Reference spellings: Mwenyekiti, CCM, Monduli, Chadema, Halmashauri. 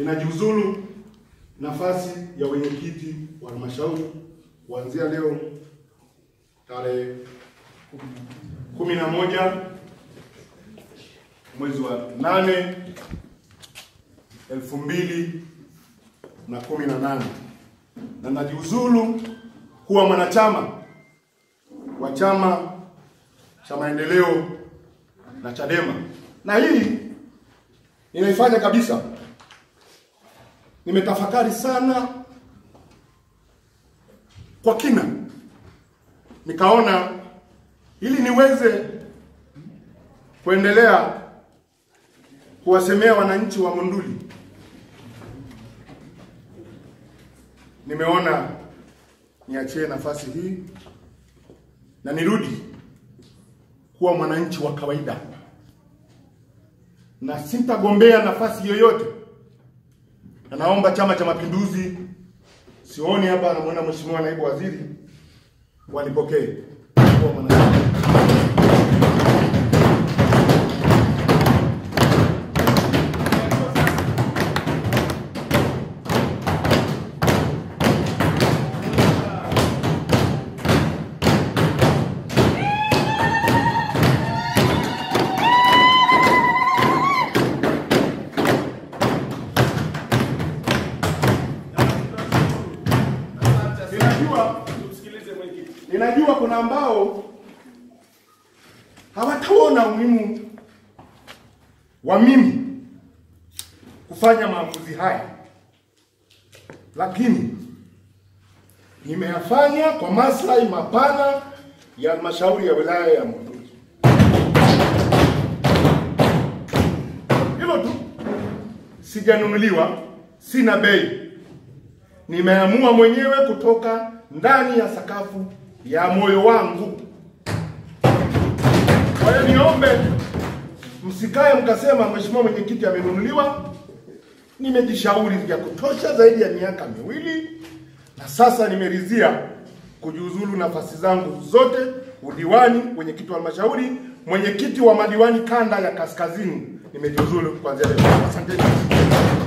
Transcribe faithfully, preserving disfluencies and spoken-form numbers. inajiuzulu nafasi ya mwenyekiti wa halmashauri kuanzia leo tarehe kumi na moja mwezi wa nane elfu mbili na kumi na nane na najiuzulu kuwa mwanachama wa Chama cha Maendeleo na Chadema. Na hili ninaifanya kabisa, nimetafakari sana kwa kina, nikaona ili niweze kuendelea kuwasemea wananchi wa Monduli, nimeona niachie nafasi hii na nirudi kuwa mwananchi wa kawaida, na sitagombea nafasi yoyote. Na naomba Chama cha Mapinduzi, sioni hapa anamuona mheshimiwa naibu waziri, walipokee kuwa mwananchi. Ninajua kuna ambao hawataona umuhimu wa mimi kufanya maamuzi haya, lakini nimeyafanya kwa maslahi mapana ya halmashauri ya wilaya ya Monduli. Hilo tu, sijanunuliwa, sina bei. Nimeamua mwenyewe kutoka ndani ya sakafu ya moyo wangu. Kwa hiyo niombe msikae mkasema mheshimiwa mwenyekiti amenunuliwa. Nimejishauri vya kutosha zaidi ya miaka miwili, na sasa nimeridhia kujiuzulu nafasi zangu zote: udiwani, mwenyekiti wa halmashauri, mwenyekiti wa madiwani kanda ya kaskazini. Nimejiuzulu kuanzia leo. Asante.